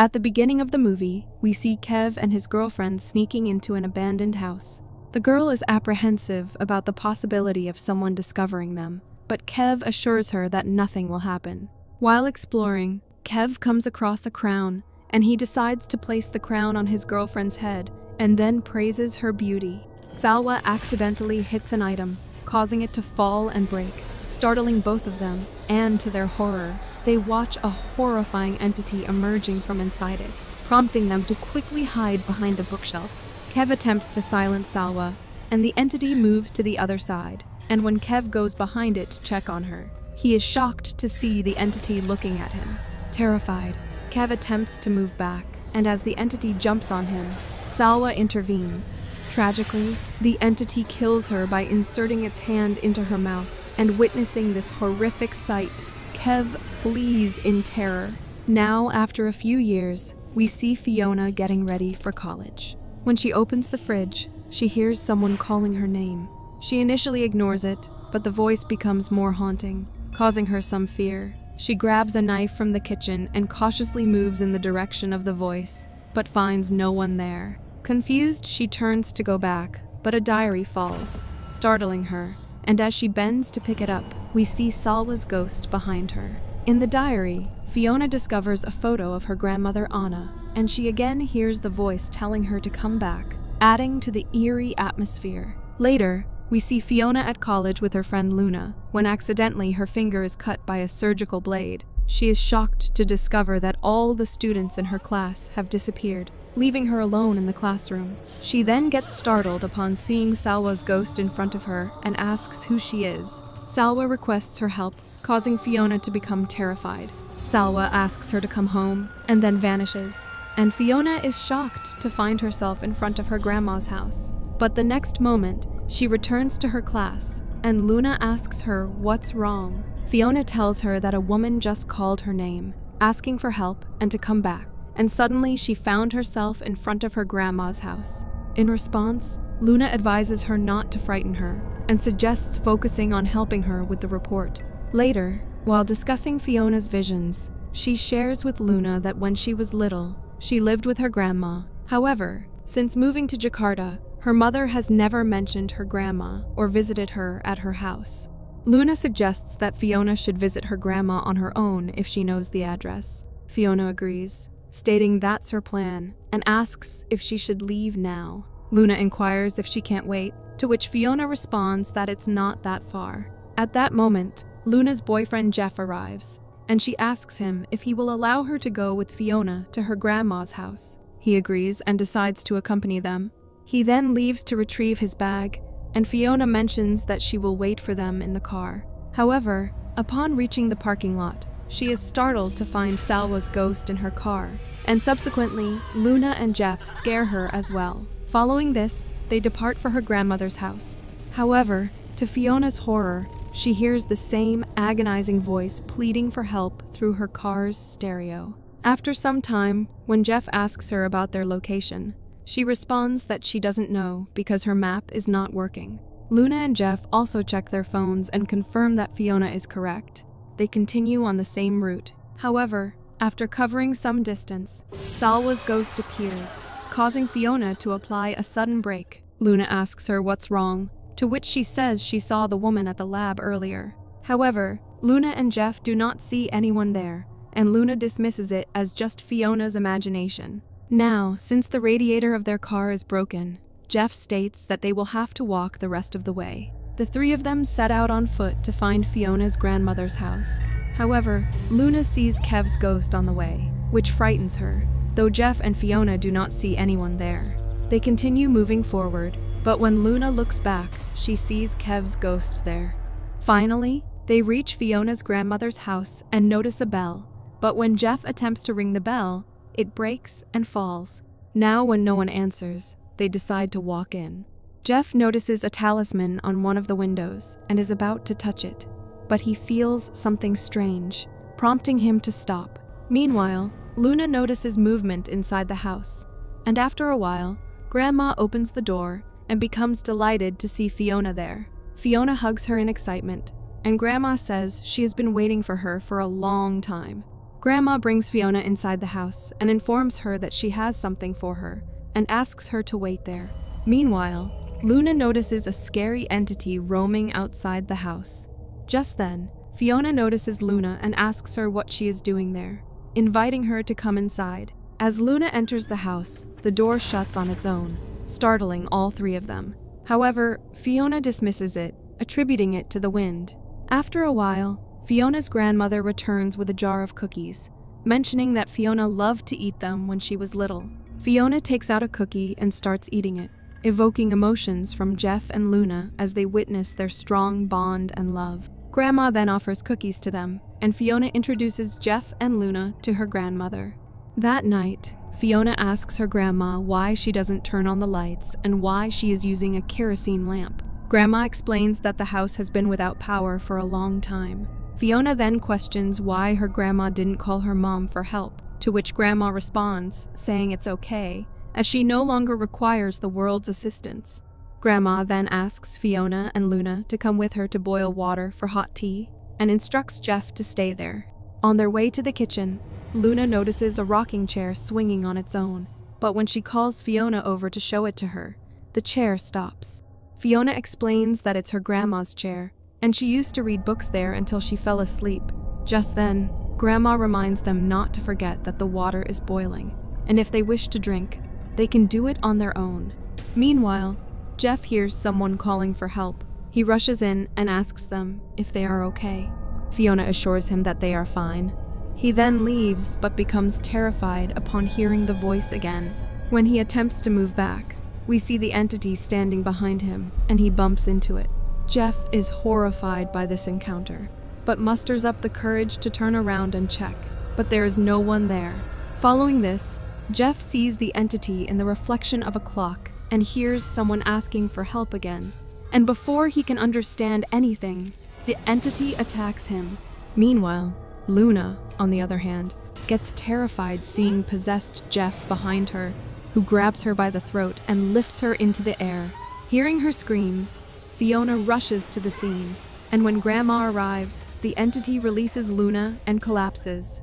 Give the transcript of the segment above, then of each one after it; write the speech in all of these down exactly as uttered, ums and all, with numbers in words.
At the beginning of the movie, we see Kev and his girlfriend sneaking into an abandoned house. The girl is apprehensive about the possibility of someone discovering them, but Kev assures her that nothing will happen. While exploring, Kev comes across a crown, and he decides to place the crown on his girlfriend's head and then praises her beauty. Salwa accidentally hits an item, causing it to fall and break, startling both of them, and to their horror, they watch a horrifying entity emerging from inside it, prompting them to quickly hide behind the bookshelf. Kev attempts to silence Salwa, and the entity moves to the other side, and when Kev goes behind it to check on her, he is shocked to see the entity looking at him. Terrified, Kev attempts to move back, and as the entity jumps on him, Salwa intervenes. Tragically, the entity kills her by inserting its hand into her mouth, and witnessing this horrific sight, Kev flees in terror. Now, after a few years, we see Fiona getting ready for college. When she opens the fridge, she hears someone calling her name. She initially ignores it, but the voice becomes more haunting, causing her some fear. She grabs a knife from the kitchen and cautiously moves in the direction of the voice, but finds no one there. Confused, she turns to go back, but a diary falls, startling her, and as she bends to pick it up, we see Salwa's ghost behind her. In the diary, Fiona discovers a photo of her grandmother Anna, and she again hears the voice telling her to come back, adding to the eerie atmosphere. Later, we see Fiona at college with her friend Luna, when accidentally her finger is cut by a surgical blade. She is shocked to discover that all the students in her class have disappeared, leaving her alone in the classroom. She then gets startled upon seeing Salwa's ghost in front of her and asks who she is. Salwa requests her help, causing Fiona to become terrified. Salwa asks her to come home, and then vanishes, and Fiona is shocked to find herself in front of her grandma's house. But the next moment, she returns to her class, and Luna asks her what's wrong. Fiona tells her that a woman just called her name, asking for help and to come back, and suddenly she found herself in front of her grandma's house. In response, Luna advises her not to frighten her, and suggests focusing on helping her with the report. Later, while discussing Fiona's visions, she shares with Luna that when she was little, she lived with her grandma. However, since moving to Jakarta, her mother has never mentioned her grandma or visited her at her house. Luna suggests that Fiona should visit her grandma on her own if she knows the address. Fiona agrees, stating that's her plan, and asks if she should leave now. Luna inquires if she can't wait, to which Fiona responds that it's not that far. At that moment, Luna's boyfriend Jeff arrives, and she asks him if he will allow her to go with Fiona to her grandma's house. He agrees and decides to accompany them. He then leaves to retrieve his bag, and Fiona mentions that she will wait for them in the car. However, upon reaching the parking lot, she is startled to find Salwa's ghost in her car, and subsequently, Luna and Jeff scare her as well. Following this, they depart for her grandmother's house. However, to Fiona's horror, she hears the same agonizing voice pleading for help through her car's stereo. After some time, when Jeff asks her about their location, she responds that she doesn't know because her map is not working. Luna and Jeff also check their phones and confirm that Fiona is correct. They continue on the same route. However, after covering some distance, Salwa's ghost appears, causing Fiona to apply a sudden brake. Luna asks her what's wrong, to which she says she saw the woman at the lab earlier. However, Luna and Jeff do not see anyone there, and Luna dismisses it as just Fiona's imagination. Now, since the radiator of their car is broken, Jeff states that they will have to walk the rest of the way. The three of them set out on foot to find Fiona's grandmother's house. However, Luna sees Kev's ghost on the way, which frightens her, though Jeff and Fiona do not see anyone there. They continue moving forward, but when Luna looks back, she sees Kev's ghost there. Finally, they reach Fiona's grandmother's house and notice a bell, but when Jeff attempts to ring the bell, it breaks and falls. Now, when no one answers, they decide to walk in. Jeff notices a talisman on one of the windows and is about to touch it, but he feels something strange, prompting him to stop. Meanwhile, Luna notices movement inside the house, and after a while, Grandma opens the door and becomes delighted to see Fiona there. Fiona hugs her in excitement, and Grandma says she has been waiting for her for a long time. Grandma brings Fiona inside the house and informs her that she has something for her and asks her to wait there. Meanwhile, Luna notices a scary entity roaming outside the house. Just then, Fiona notices Luna and asks her what she is doing there, inviting her to come inside. As Luna enters the house, the door shuts on its own, startling all three of them. However, Fiona dismisses it, attributing it to the wind. After a while, Fiona's grandmother returns with a jar of cookies, mentioning that Fiona loved to eat them when she was little. Fiona takes out a cookie and starts eating it, evoking emotions from Jeff and Luna as they witness their strong bond and love. Grandma then offers cookies to them, and Fiona introduces Jeff and Luna to her grandmother. That night, Fiona asks her grandma why she doesn't turn on the lights and why she is using a kerosene lamp. Grandma explains that the house has been without power for a long time. Fiona then questions why her grandma didn't call her mom for help, to which Grandma responds, saying it's okay, as she no longer requires the world's assistance. Grandma then asks Fiona and Luna to come with her to boil water for hot tea, and instructs Jeff to stay there. On their way to the kitchen, Luna notices a rocking chair swinging on its own, but when she calls Fiona over to show it to her, the chair stops. Fiona explains that it's her grandma's chair, and she used to read books there until she fell asleep. Just then, Grandma reminds them not to forget that the water is boiling, and if they wish to drink, they can do it on their own. Meanwhile, Jeff hears someone calling for help. He rushes in and asks them if they are okay. Fiona assures him that they are fine. He then leaves but becomes terrified upon hearing the voice again. When he attempts to move back, we see the entity standing behind him, and he bumps into it. Jeff is horrified by this encounter, but musters up the courage to turn around and check, but there is no one there. Following this, Jeff sees the entity in the reflection of a clock and hears someone asking for help again. And before he can understand anything, the entity attacks him. Meanwhile, Luna, on the other hand, gets terrified seeing possessed Jeff behind her, who grabs her by the throat and lifts her into the air. Hearing her screams, Fiona rushes to the scene, and when Grandma arrives, the entity releases Luna and collapses.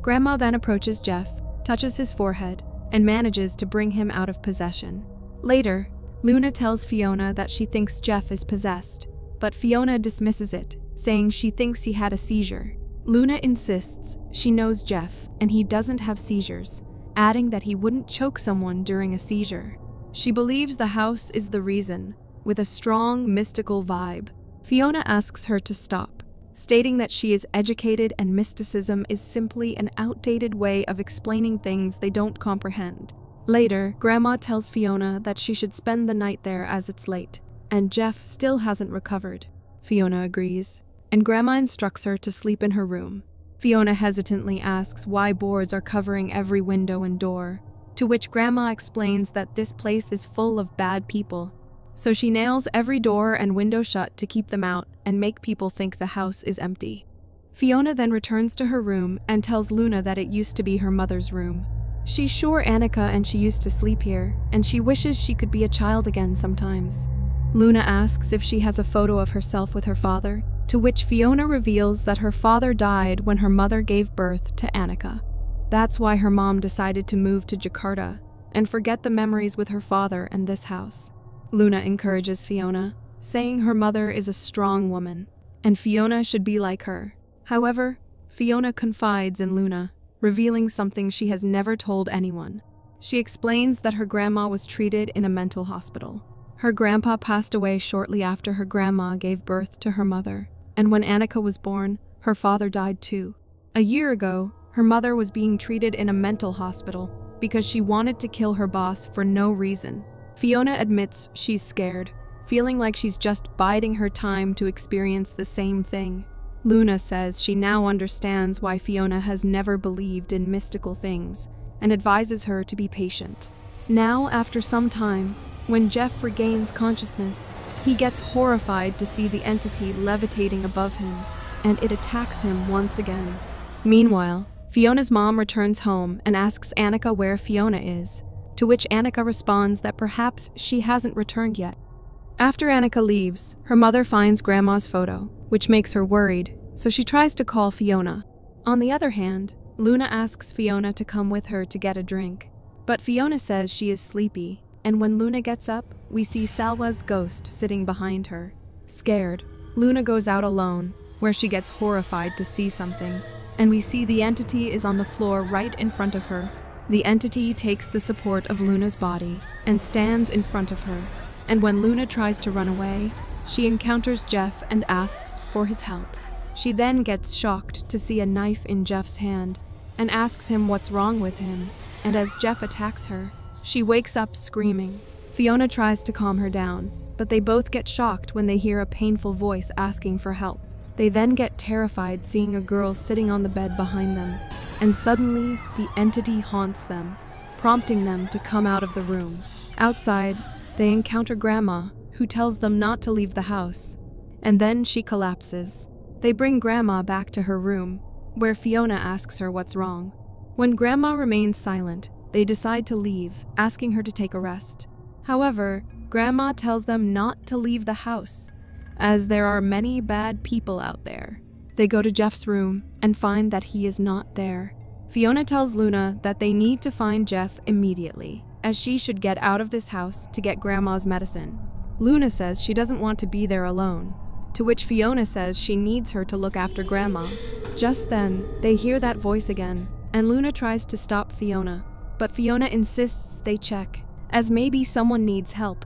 Grandma then approaches Jeff, touches his forehead, and manages to bring him out of possession. Later, Luna tells Fiona that she thinks Jeff is possessed, but Fiona dismisses it, saying she thinks he had a seizure. Luna insists she knows Jeff and he doesn't have seizures, adding that he wouldn't choke someone during a seizure. She believes the house is the reason, with a strong mystical vibe. Fiona asks her to stop, stating that she is educated and mysticism is simply an outdated way of explaining things they don't comprehend. Later, Grandma tells Fiona that she should spend the night there as it's late, and Jeff still hasn't recovered. Fiona agrees, and Grandma instructs her to sleep in her room. Fiona hesitantly asks why boards are covering every window and door, to which Grandma explains that this place is full of bad people, so she nails every door and window shut to keep them out and make people think the house is empty. Fiona then returns to her room and tells Luna that it used to be her mother's room. She's sure Annika and she used to sleep here, and she wishes she could be a child again sometimes. Luna asks if she has a photo of herself with her father, to which Fiona reveals that her father died when her mother gave birth to Annika. That's why her mom decided to move to Jakarta and forget the memories with her father and this house. Luna encourages Fiona, saying her mother is a strong woman, and Fiona should be like her. However, Fiona confides in Luna, revealing something she has never told anyone. She explains that her grandma was treated in a mental hospital. Her grandpa passed away shortly after her grandma gave birth to her mother, and when Annika was born, her father died too. A year ago, her mother was being treated in a mental hospital because she wanted to kill her boss for no reason. Fiona admits she's scared, feeling like she's just biding her time to experience the same thing. Luna says she now understands why Fiona has never believed in mystical things and advises her to be patient. Now, after some time, when Jeff regains consciousness, he gets horrified to see the entity levitating above him, and it attacks him once again. Meanwhile, Fiona's mom returns home and asks Annika where Fiona is, to which Annika responds that perhaps she hasn't returned yet. After Annika leaves, her mother finds Grandma's photo, which makes her worried, so she tries to call Fiona. On the other hand, Luna asks Fiona to come with her to get a drink. But Fiona says she is sleepy, and when Luna gets up, we see Salwa's ghost sitting behind her. Scared, Luna goes out alone, where she gets horrified to see something, and we see the entity is on the floor right in front of her. The entity takes the support of Luna's body and stands in front of her, and when Luna tries to run away, she encounters Jeff and asks for his help. She then gets shocked to see a knife in Jeff's hand and asks him what's wrong with him, and as Jeff attacks her, she wakes up screaming. Fiona tries to calm her down, but they both get shocked when they hear a painful voice asking for help. They then get terrified seeing a girl sitting on the bed behind them, and suddenly the entity haunts them, prompting them to come out of the room. Outside, they encounter Grandma, who tells them not to leave the house, and then she collapses. They bring Grandma back to her room, where Fiona asks her what's wrong. When Grandma remains silent, they decide to leave, asking her to take a rest. However, Grandma tells them not to leave the house, as there are many bad people out there. They go to Jeff's room and find that he is not there. Fiona tells Luna that they need to find Jeff immediately, as she should get out of this house to get Grandma's medicine. Luna says she doesn't want to be there alone, to which Fiona says she needs her to look after Grandma. Just then, they hear that voice again, and Luna tries to stop Fiona, but Fiona insists they check, as maybe someone needs help.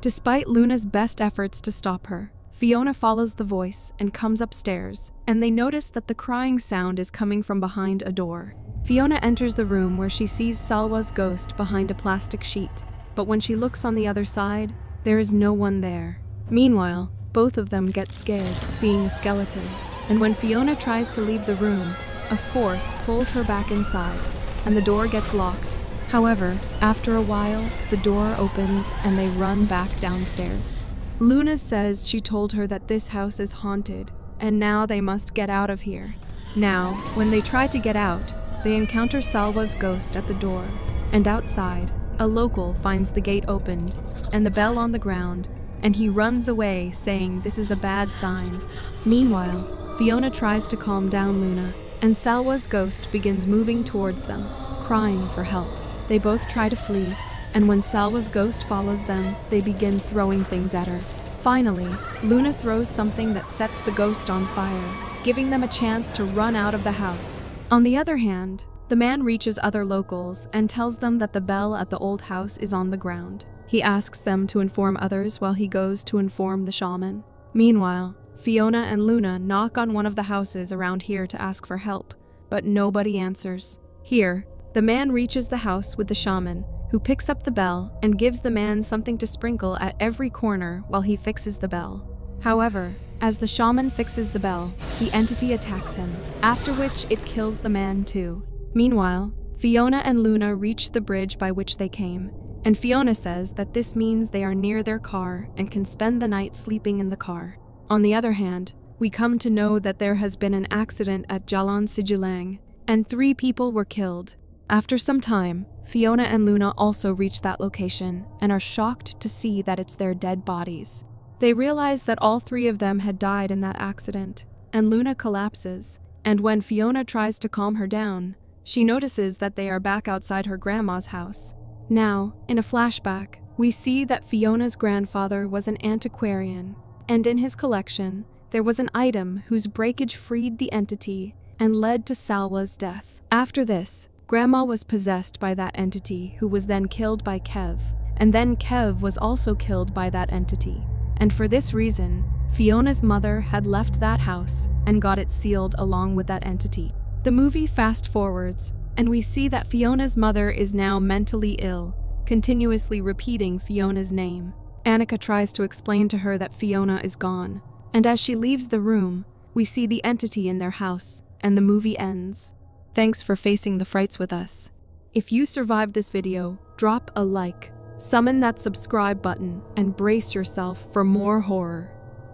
Despite Luna's best efforts to stop her, Fiona follows the voice and comes upstairs, and they notice that the crying sound is coming from behind a door. Fiona enters the room where she sees Salwa's ghost behind a plastic sheet, but when she looks on the other side, there is no one there. Meanwhile, both of them get scared seeing a skeleton, and when Fiona tries to leave the room, a force pulls her back inside, and the door gets locked. However, after a while, the door opens and they run back downstairs. Luna says she told her that this house is haunted, and now they must get out of here. Now, when they try to get out, they encounter Salwa's ghost at the door, and outside, a local finds the gate opened, and the bell on the ground, and he runs away saying this is a bad sign. Meanwhile, Fiona tries to calm down Luna, and Salwa's ghost begins moving towards them, crying for help. They both try to flee, and when Salwa's ghost follows them, they begin throwing things at her. Finally, Luna throws something that sets the ghost on fire, giving them a chance to run out of the house. On the other hand, the man reaches other locals and tells them that the bell at the old house is on the ground. He asks them to inform others while he goes to inform the shaman. Meanwhile, Fiona and Luna knock on one of the houses around here to ask for help, but nobody answers. Here, the man reaches the house with the shaman, who picks up the bell and gives the man something to sprinkle at every corner while he fixes the bell. However, as the shaman fixes the bell, the entity attacks him, after which it kills the man too. Meanwhile, Fiona and Luna reach the bridge by which they came, and Fiona says that this means they are near their car and can spend the night sleeping in the car. On the other hand, we come to know that there has been an accident at Jalan Sijulang, and three people were killed. After some time, Fiona and Luna also reach that location and are shocked to see that it's their dead bodies. They realize that all three of them had died in that accident, and Luna collapses, and when Fiona tries to calm her down, she notices that they are back outside her grandma's house. Now, in a flashback, we see that Fiona's grandfather was an antiquarian, and in his collection, there was an item whose breakage freed the entity and led to Salwa's death. After this, Grandma was possessed by that entity, who was then killed by Kev, and then Kev was also killed by that entity. And for this reason, Fiona's mother had left that house and got it sealed along with that entity. The movie fast forwards, and we see that Fiona's mother is now mentally ill, continuously repeating Fiona's name. Annika tries to explain to her that Fiona is gone, and as she leaves the room, we see the entity in their house, and the movie ends. Thanks for facing the frights with us. If you survived this video, drop a like, summon that subscribe button, and brace yourself for more horror.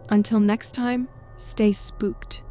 Until next time, stay spooked.